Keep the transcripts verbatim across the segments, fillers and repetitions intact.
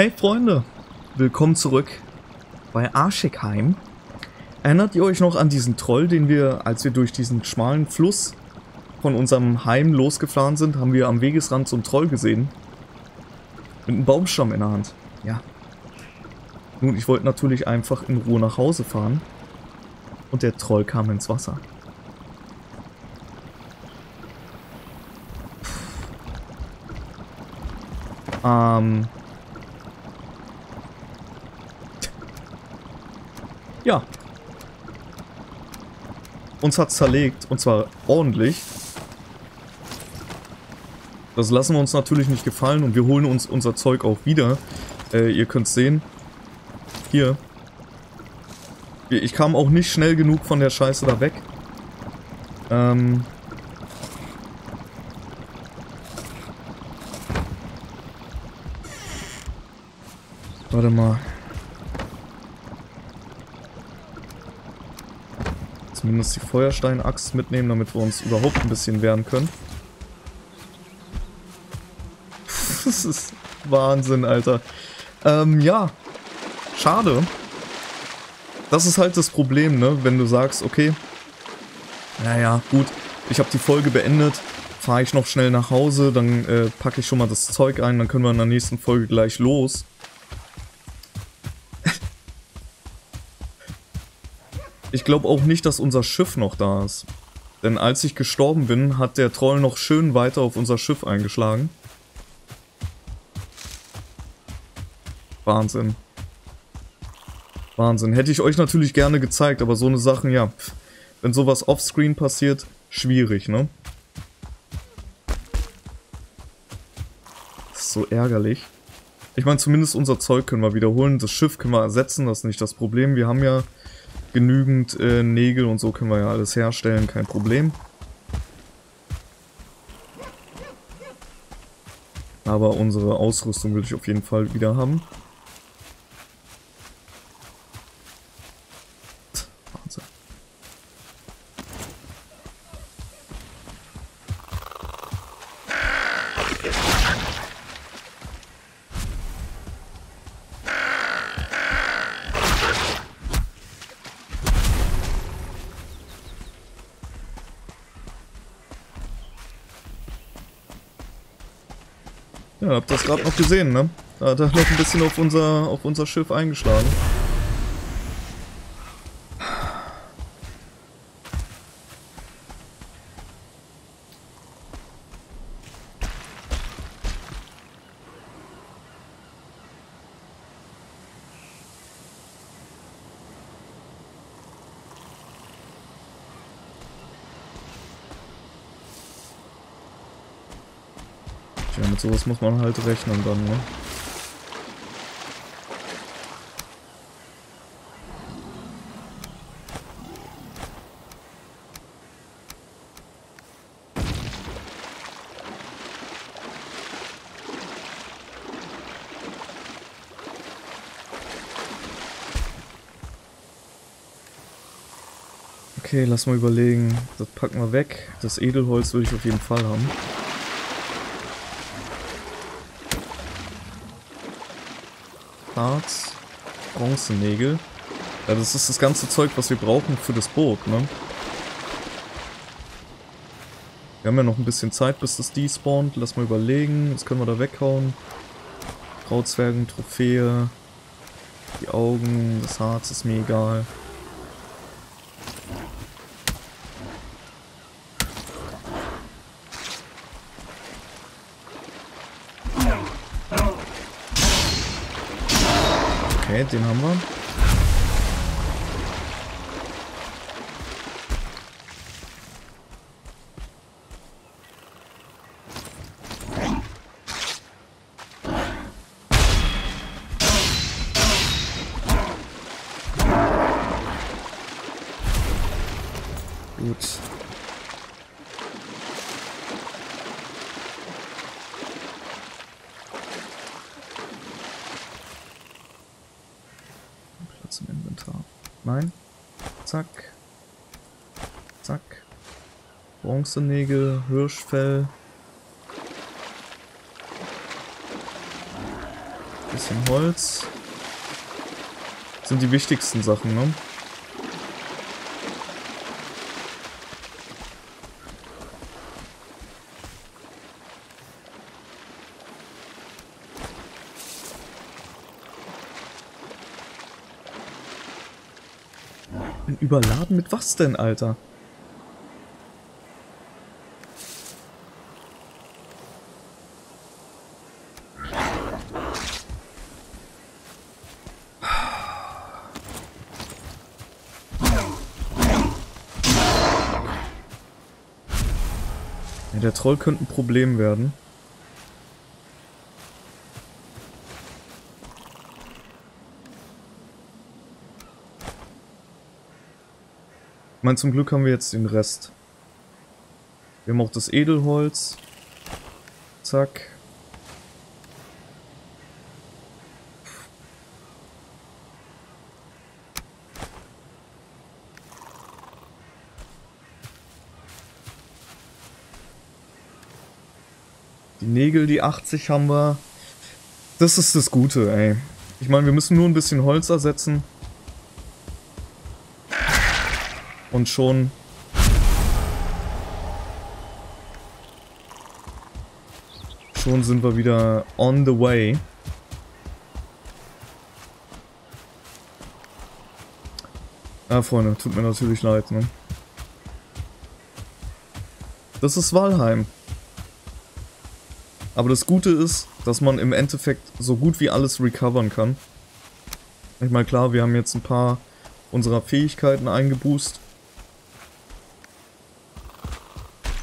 Hey Freunde, willkommen zurück bei Arschigheim. Erinnert ihr euch noch an diesen Troll, den wir, als wir durch diesen schmalen Fluss von unserem Heim losgefahren sind, haben wir am Wegesrand so einen Troll gesehen? Mit einem Baumstamm in der Hand. Ja. Nun, ich wollte natürlich einfach in Ruhe nach Hause fahren. Und der Troll kam ins Wasser. Puh. Ähm... Ja, uns hat zerlegt, und zwar ordentlich. Das lassen wir uns natürlich nicht gefallen und wir holen uns unser Zeug auch wieder. Äh, ihr könnt es sehen. Hier. Ich kam auch nicht schnell genug von der Scheiße da weg. Ähm. Warte mal. Zumindest die Feuersteinaxt mitnehmen, damit wir uns überhaupt ein bisschen wehren können. Das ist Wahnsinn, Alter. Ähm, ja. Schade. Das ist halt das Problem, ne? Wenn du sagst, okay, naja, gut, ich habe die Folge beendet, fahre ich noch schnell nach Hause, dann äh, packe ich schon mal das Zeug ein, dann können wir in der nächsten Folge gleich los. Ich glaube auch nicht, dass unser Schiff noch da ist. Denn als ich gestorben bin, hat der Troll noch schön weiter auf unser Schiff eingeschlagen. Wahnsinn. Wahnsinn. Hätte ich euch natürlich gerne gezeigt, aber so eine Sachen, ja. Wenn sowas offscreen passiert, schwierig, ne? Das ist so ärgerlich. Ich meine, zumindest unser Zeug können wir wiederholen. Das Schiff können wir ersetzen, das ist nicht das Problem. Wir haben ja genügend äh, Nägel und so können wir ja alles herstellen, kein Problem. Aber unsere Ausrüstung will ich auf jeden Fall wieder haben. Wahnsinn. Ja, habt das gerade noch gesehen, ne? Da hat er noch ein bisschen auf unser, auf unser Schiff eingeschlagen. Ja, mit sowas muss man halt rechnen dann, ne? Okay, lass mal überlegen. Das packen wir weg. Das Edelholz würde ich auf jeden Fall haben. Harz, Bronzenägel. Ja, das ist das ganze Zeug, was wir brauchen für das Boot, ne? Wir haben ja noch ein bisschen Zeit, bis das despawnt. Lass mal überlegen. Was können wir da weghauen? Grauzwergen, Trophäe, die Augen, das Harz ist mir egal. Okay, den haben wir. Gut. Platz im Inventar. Nein. Zack. Zack. Bronzenägel, Hirschfell. bisschen Holz. Das sind die wichtigsten Sachen, ne? Überladen mit was denn, Alter? Ja, der Troll könnte ein Problem werden. Ich meine, zum Glück haben wir jetzt den Rest. Wir haben auch das Edelholz. Zack. Die Nägel, die achtzig haben wir. Das ist das Gute, ey. Ich meine, wir müssen nur ein bisschen Holz ersetzen. Und schon schon sind wir wieder on the way. Ah, Freunde, tut mir natürlich leid, ne? Das ist Valheim. Aber das Gute ist, dass man im Endeffekt so gut wie alles recovern kann. Ich meine, klar, wir haben jetzt ein paar unserer Fähigkeiten eingeboost.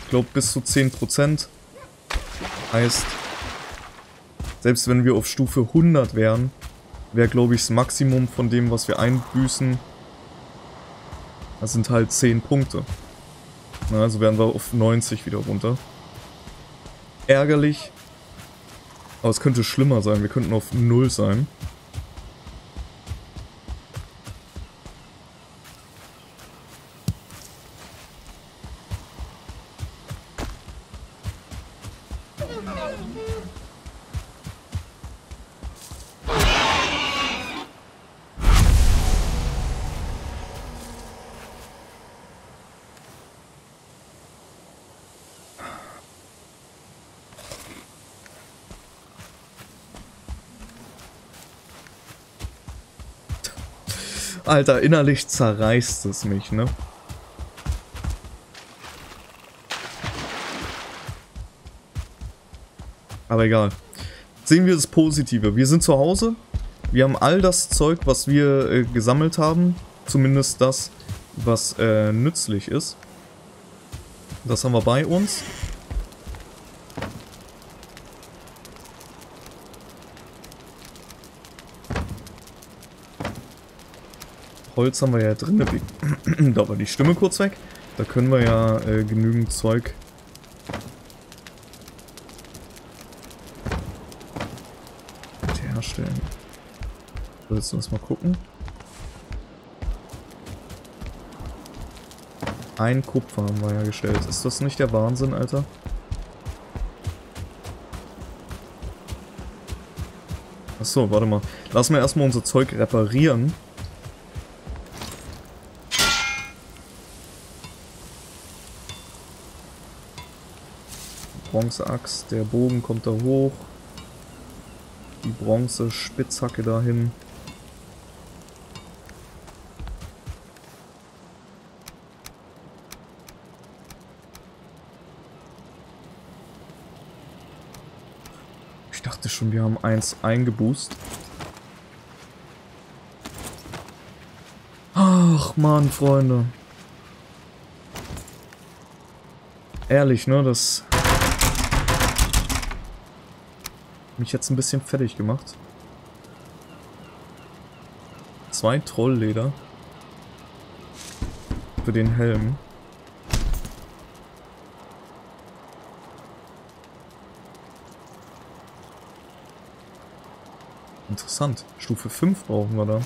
Ich glaube bis zu zehn Prozent. Heißt, selbst wenn wir auf Stufe hundert wären, wäre glaube ich das Maximum von dem, was wir einbüßen. Das sind halt zehn Punkte. Na, also wären wir auf neunzig wieder runter. Ärgerlich. Aber es könnte schlimmer sein. Wir könnten auf null sein. Alter, innerlich zerreißt es mich, ne? Aber egal. Sehen wir das Positive. Wir sind zu Hause. Wir haben all das Zeug, was wir äh, gesammelt haben. Zumindest das, was äh, nützlich ist. Das haben wir bei uns. Holz haben wir ja drin. Da war die Stimme kurz weg. Da können wir ja äh, genügend Zeug herstellen. So, jetzt müssen wir mal gucken. Ein Kupfer haben wir ja gestellt. Ist das nicht der Wahnsinn, Alter? Achso, warte mal. Lass mal erstmal unser Zeug reparieren. Bronzeaxt, der Bogen kommt da hoch. Die Bronze Spitzhacke dahin. Ich dachte schon, wir haben eins eingeboost. Ach man, Freunde. Ehrlich, ne, das mich jetzt ein bisschen fertig gemacht. Zwei Trollleder. Für den Helm. Interessant. Stufe fünf brauchen wir da.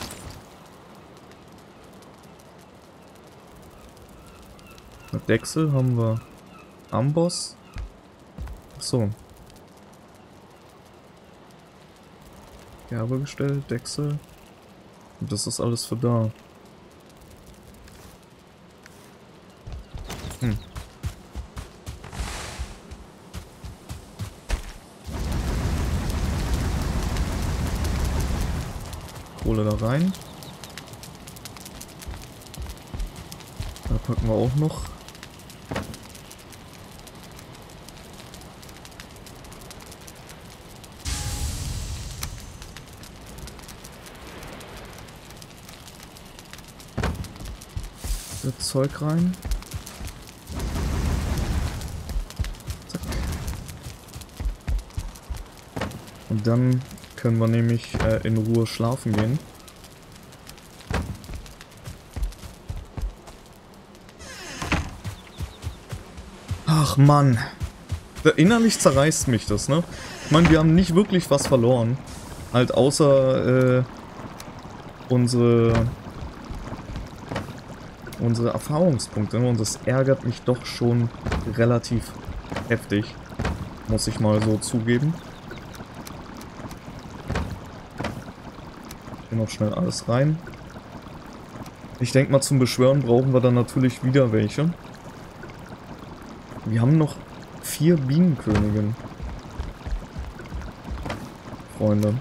Mit Dechsel haben wir Amboss. Achso. Gerbe gestellt, Dechsel. Und das ist alles für da. Hm. Kohle da rein. Da packen wir auch noch. Das Zeug rein. Zack. Und dann können wir nämlich äh, in Ruhe schlafen gehen. Ach Mann. Innerlich zerreißt mich das, ne? Ich meine, wir haben nicht wirklich was verloren. Halt außer äh, unsere... unsere Erfahrungspunkte, und das ärgert mich doch schon relativ heftig, muss ich mal so zugeben. Hier noch schnell alles rein. Ich denke mal, zum Beschwören brauchen wir dann natürlich wieder welche. Wir haben noch vier Bienenköniginnen, Freunde.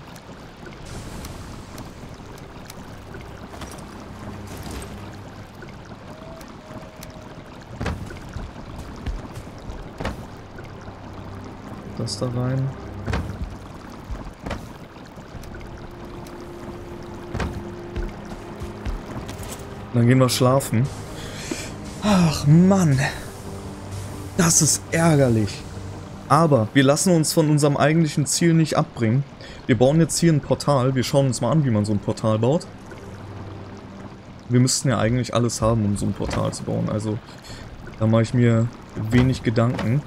Da rein. Dann gehen wir schlafen. Ach Mann. Das ist ärgerlich. Aber wir lassen uns von unserem eigentlichen Ziel nicht abbringen. Wir bauen jetzt hier ein Portal. Wir schauen uns mal an, wie man so ein Portal baut. Wir müssten ja eigentlich alles haben, um so ein Portal zu bauen. Also da mache ich mir wenig Gedanken.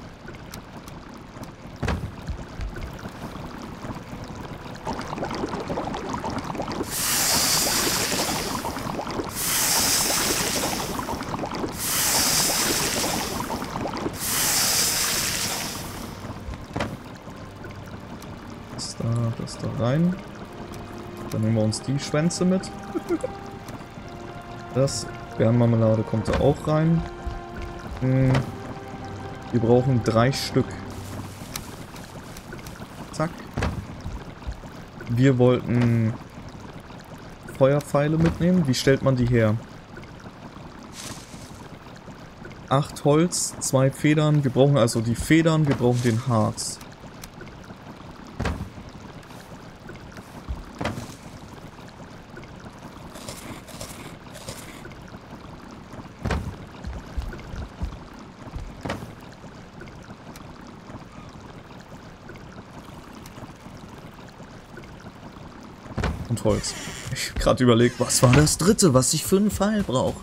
Die Schwänze mit. Das Bärenmarmelade kommt da auch rein. Wir brauchen drei Stück. Zack. Wir wollten Feuerpfeile mitnehmen. Wie stellt man die her? Acht Holz, zwei Federn. Wir brauchen also die Federn, wir brauchen den Harz. Holz. Ich gerade überlegt, was war das dritte, was ich für einen Pfeil brauche?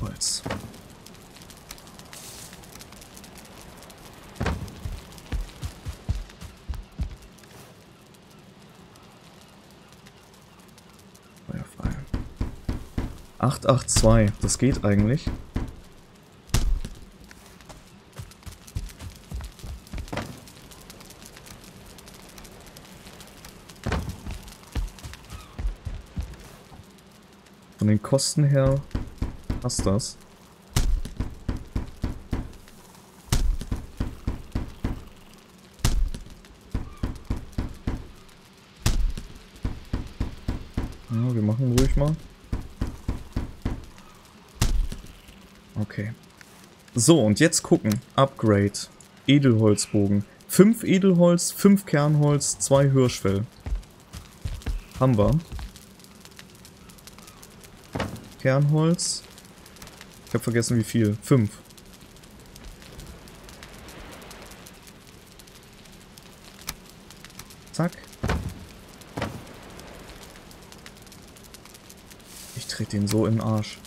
Holz. Feuerpfeil. acht acht zwei, das geht eigentlich. Von den Kosten her passt das. Ja, wir machen ruhig mal. Okay. So, und jetzt gucken. Upgrade. Edelholzbogen. fünf Edelholz, fünf Kernholz, zwei Hirschfell. Haben wir. Kernholz. Ich habe vergessen, wie viel. Fünf. Zack. Ich trete den so in den Arsch.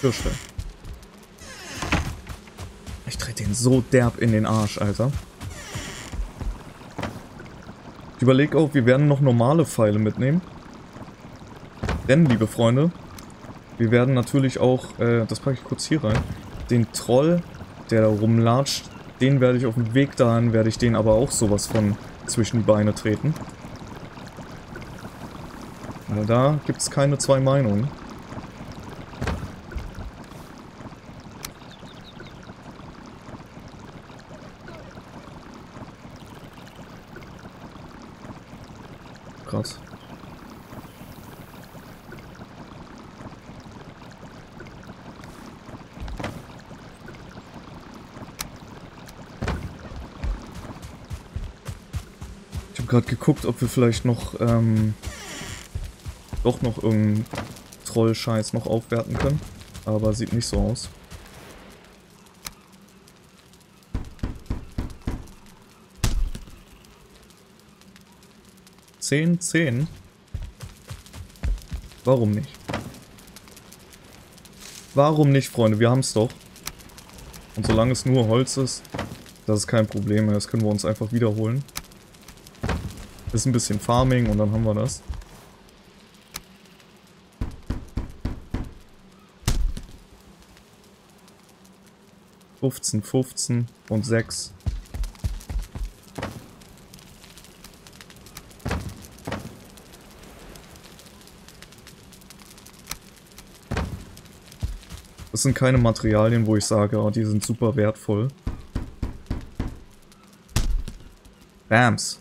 Hirschfell. Ich trete den so derb in den Arsch, Alter. Ich überlege auch, wir werden noch normale Pfeile mitnehmen. Denn, liebe Freunde, Wir werden natürlich auch, äh, das packe ich kurz hier rein, den Troll, der da rumlatscht, den werde ich auf dem Weg dahin, werde ich den aber auch sowas von zwischen die Beine treten. Also da gibt es keine zwei Meinungen. Krass. Ich habe gerade geguckt, ob wir vielleicht noch, ähm, doch noch irgendeinen Troll-Scheiß noch aufwerten können, aber sieht nicht so aus. zehn, zehn. Warum nicht? Warum nicht, Freunde? Wir haben es doch. Und solange es nur Holz ist, das ist kein Problem mehr. Das können wir uns einfach wiederholen. Ist ein bisschen Farming und dann haben wir das. fünfzehn, fünfzehn und sechs. Das sind keine Materialien, wo ich sage, oh, die sind super wertvoll. Bams.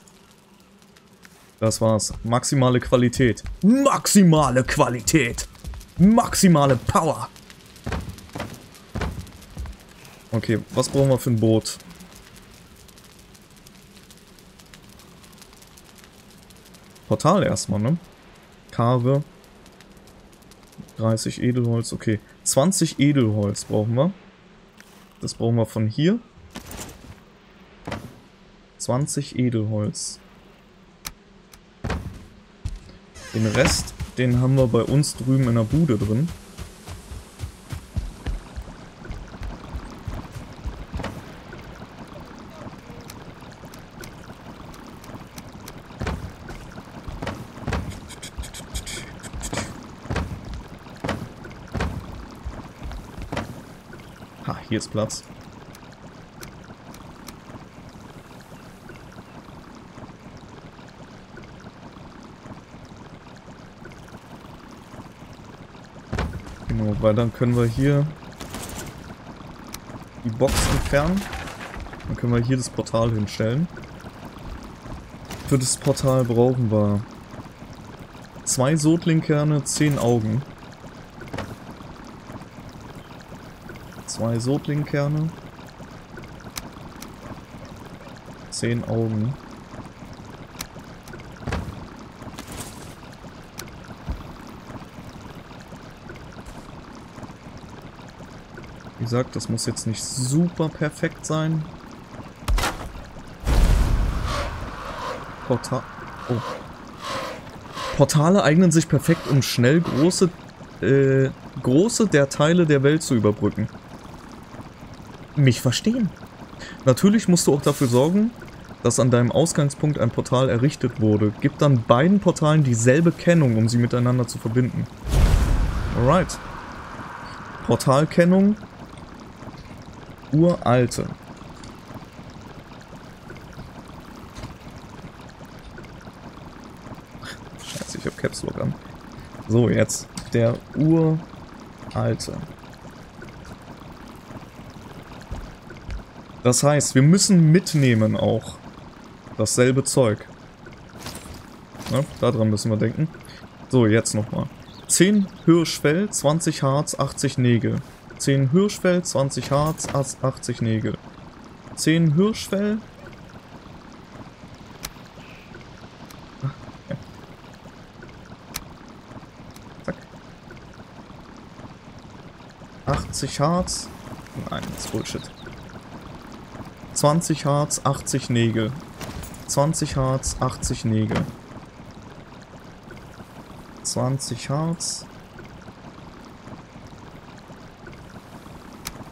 Das war's. Maximale Qualität. Maximale Qualität. Maximale Power. Okay, was brauchen wir für ein Boot? Portal erstmal, ne? Karve. dreißig Edelholz, okay. zwanzig Edelholz brauchen wir. Das brauchen wir von hier. zwanzig Edelholz. Den Rest, den haben wir bei uns drüben in der Bude drin. Hier ist Platz. Genau, weil dann können wir hier die Box entfernen. Dann können wir hier das Portal hinstellen. Für das Portal brauchen wir zwei Surtlingkerne, zehn Augen. Zwei Surtlingkerne. Zehn Augen. Wie gesagt, das muss jetzt nicht super perfekt sein. Portal. Oh. Portale eignen sich perfekt, um schnell große, äh, große der Teile der Welt zu überbrücken. Mich verstehen. Natürlich musst du auch dafür sorgen, dass an deinem Ausgangspunkt ein Portal errichtet wurde. Gib dann beiden Portalen dieselbe Kennung, um sie miteinander zu verbinden. Alright. Portalkennung. Uralte. Scheiße, ich hab Caps Lock an. So, jetzt. Der Uralte. Das heißt, wir müssen mitnehmen auch dasselbe Zeug. Ne? Daran müssen wir denken. So, jetzt nochmal. zehn Hirschfell, zwanzig Harz, achtzig Nägel. zehn Hirschfell, zwanzig Harz, achtzig Nägel. zehn Hirschfell. Zack. achtzig Harz. Nein, das ist Bullshit. zwanzig Harz, achtzig Nägel. zwanzig Harz, achtzig Nägel. zwanzig Harz.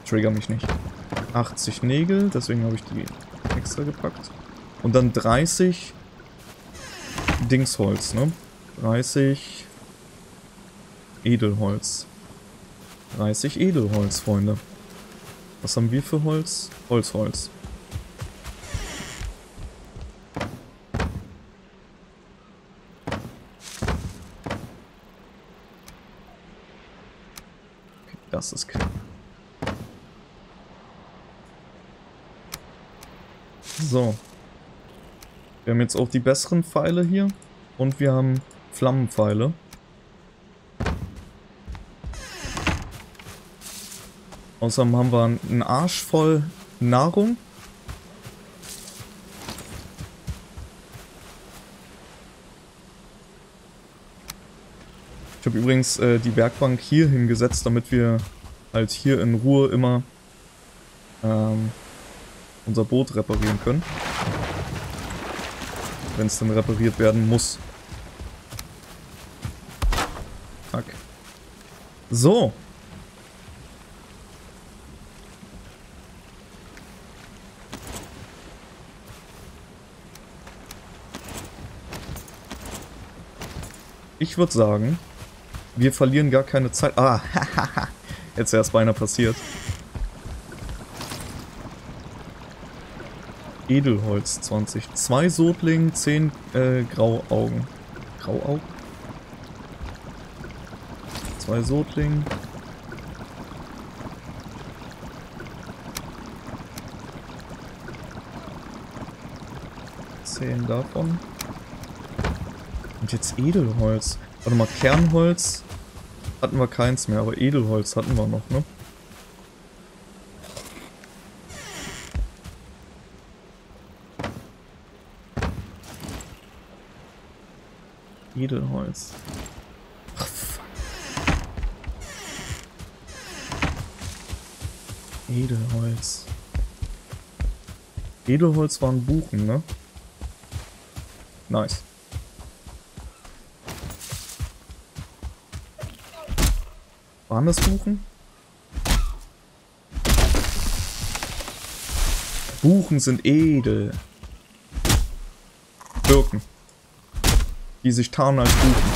Trigger mich nicht. achtzig Nägel, deswegen habe ich die extra gepackt. Und dann dreißig Dingsholz, ne? dreißig Edelholz. dreißig Edelholz, Freunde. Was haben wir für Holz? Holz, Holz. Okay, das ist klar. So. Wir haben jetzt auch die besseren Pfeile hier. Und wir haben Flammenpfeile. Außerdem haben wir einen Arsch voll Nahrung. Ich habe übrigens äh, die Werkbank hier hingesetzt, damit wir halt hier in Ruhe immer ähm, unser Boot reparieren können. Wenn es dann repariert werden muss. Fuck. So. Ich würde sagen, wir verlieren gar keine Zeit. Ah, hahaha. Jetzt wäre es beinahe passiert. Edelholz zwanzig. zwei Surtling, zehn äh, Grauaugen. Grauaugen? zwei Surtling. zehn davon. Und jetzt Edelholz. Warte mal, Kernholz hatten wir keins mehr, aber Edelholz hatten wir noch, ne? Edelholz. Ach, fuck. Edelholz. Edelholz waren Buchen, ne? Nice. Waren das Buchen? Buchen sind edel. Birken. Die sich tarnen als Buchen.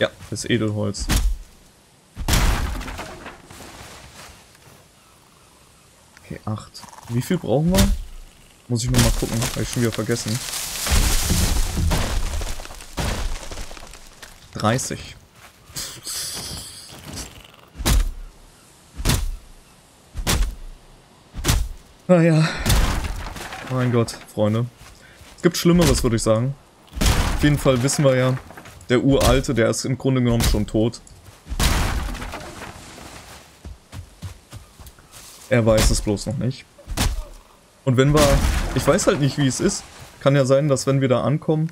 Ja, das Edelholz. Okay, acht. Wie viel brauchen wir? Muss ich nur mal gucken, habe ich schon wieder vergessen. dreißig. Naja. Mein Gott, Freunde. Es gibt Schlimmeres, würde ich sagen. Auf jeden Fall wissen wir ja, der Uralte, der ist im Grunde genommen schon tot. Er weiß es bloß noch nicht. Und wenn wir... Ich weiß halt nicht, wie es ist. Kann ja sein, dass wenn wir da ankommen,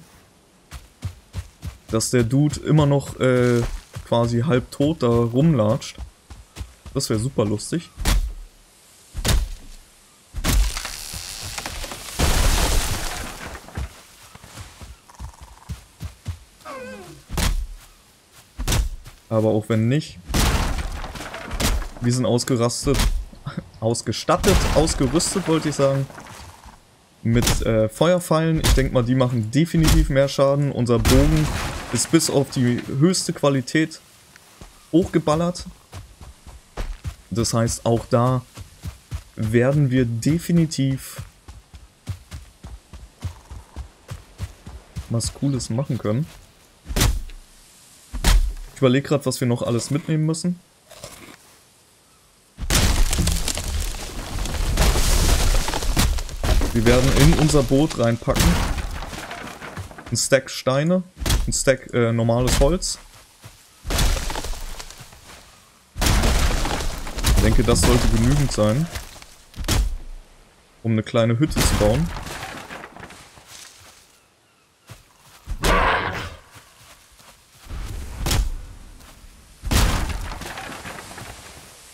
dass der Dude immer noch äh, quasi halb tot da rumlatscht. Das wäre super lustig. Aber auch wenn nicht. Wir sind ausgerastet. Ausgestattet, ausgerüstet wollte ich sagen, mit äh, Feuerpfeilen. Ich denke mal, die machen definitiv mehr Schaden. Unser Bogen ist bis auf die höchste Qualität hochgeballert. Das heißt, auch da werden wir definitiv was Cooles machen können. Ich überlege gerade, was wir noch alles mitnehmen müssen. Wir werden in unser Boot reinpacken. Ein Stack Steine, ein Stack äh, normales Holz. Ich denke, das sollte genügend sein, um eine kleine Hütte zu bauen.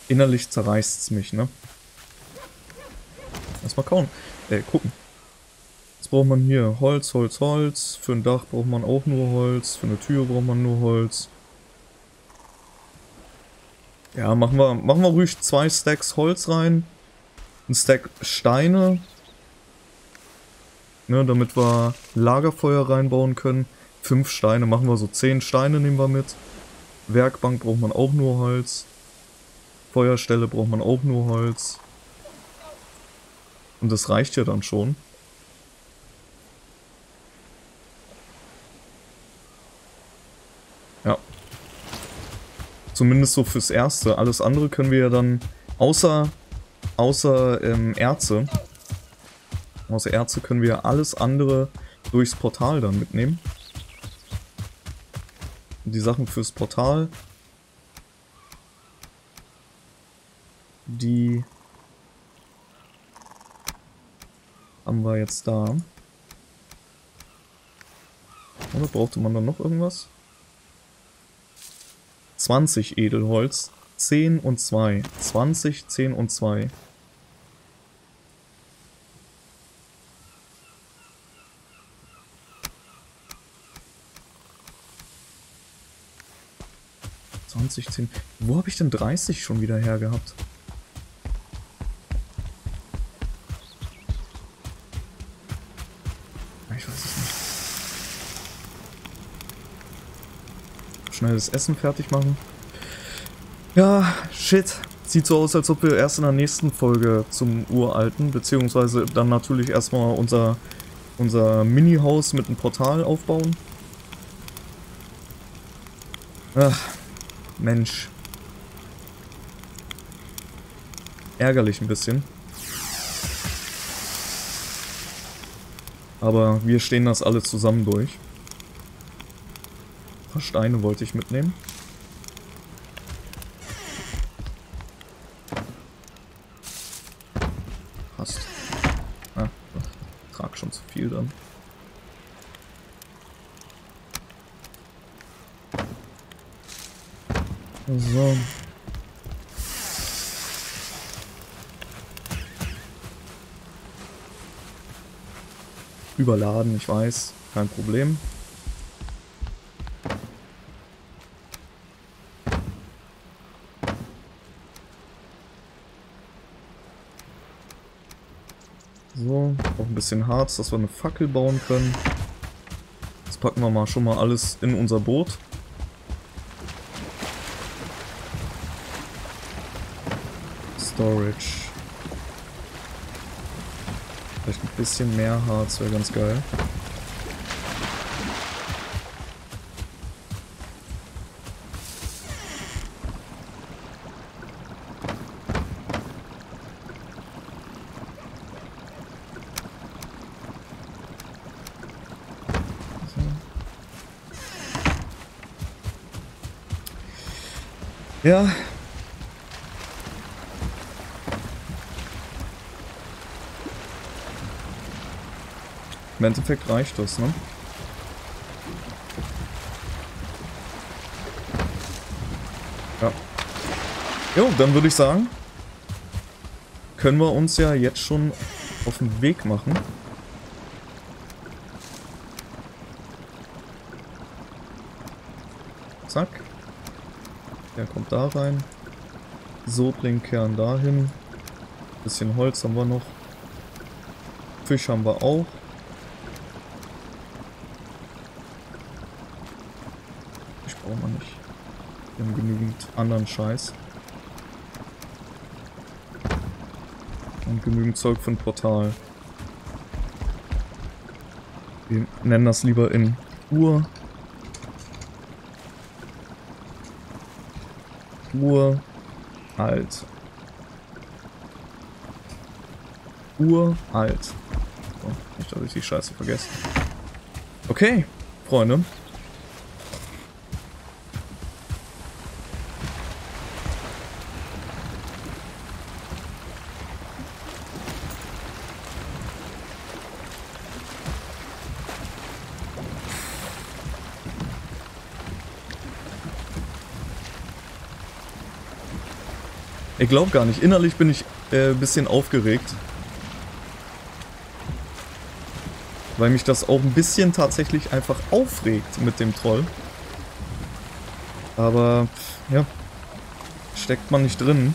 Innerlich zerreißt's mich, ne? Lass mal kauen. Äh, gucken. Was braucht man hier? Holz, Holz, Holz. Für ein Dach braucht man auch nur Holz. Für eine Tür braucht man nur Holz. Ja, machen wir, machen wir ruhig zwei Stacks Holz rein. Ein Stack Steine. ne, damit wir Lagerfeuer reinbauen können. Fünf Steine, machen wir so zehn Steine nehmen wir mit. Werkbank braucht man auch nur Holz. Feuerstelle braucht man auch nur Holz. Und das reicht ja dann schon. Ja. Zumindest so fürs Erste. Alles andere können wir ja dann außer, außer ähm, Erze. Außer Erze können wir ja alles andere durchs Portal dann mitnehmen. Die Sachen fürs Portal. Die haben wir jetzt da. Oder brauchte man dann noch irgendwas? zwanzig Edelholz. zehn und zwei. zwanzig, zehn und zwei. zwanzig, zehn. Wo habe ich denn dreißig schon wieder her gehabt? Schnell das Essen fertig machen. Ja, shit. Sieht so aus, als ob wir erst in der nächsten Folge zum Uralten, beziehungsweise dann natürlich erstmal unser, unser Mini-Haus mit einem Portal aufbauen. Ach, Mensch. Ärgerlich ein bisschen. Aber wir stehen das alles zusammen durch. Steine wollte ich mitnehmen. Passt. Ah, ich trage schon zu viel dann. So. Überladen, ich weiß, kein Problem. So, auch ein bisschen Harz, dass wir eine Fackel bauen können. Das packen wir mal schon mal alles in unser Boot. Storage. Vielleicht ein bisschen mehr Harz wäre ganz geil. Ja. Im Endeffekt reicht das, ne? Ja. Jo, dann würde ich sagen, können wir uns ja jetzt schon auf den Weg machen. Zack. Der kommt da rein. Surtlingkerne dahin. Bisschen Holz haben wir noch. Fisch haben wir auch. Ich brauche mal nicht. Wir haben genügend anderen Scheiß. Und genügend Zeug für ein Portal. Wir nennen das lieber in Ur. Uralt. Uralt. Oh, nicht, dass ich die Scheiße vergesse. Okay, Freunde. Ich glaube gar nicht. Innerlich bin ich äh, ein bisschen aufgeregt. Weil mich das auch ein bisschen tatsächlich einfach aufregt mit dem Troll. Aber, ja. Steckt man nicht drin.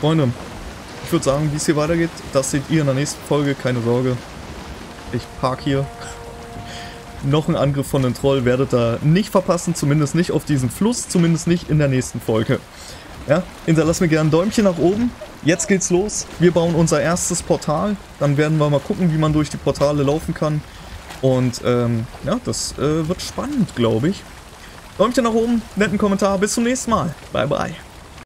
Freunde, Ich würde sagen, wie es hier weitergeht, das seht ihr in der nächsten Folge, keine Sorge. Ich park hier. Noch ein Angriff von den Troll werdet ihr nicht verpassen, zumindest nicht auf diesem Fluss, zumindest nicht in der nächsten Folge. Ja, hinterlasst mir gerne ein Däumchen nach oben. Jetzt geht's los. Wir bauen unser erstes Portal. Dann werden wir mal gucken, wie man durch die Portale laufen kann. Und ähm, ja, das äh, wird spannend, glaube ich. Däumchen nach oben, netten Kommentar. Bis zum nächsten Mal. Bye, bye.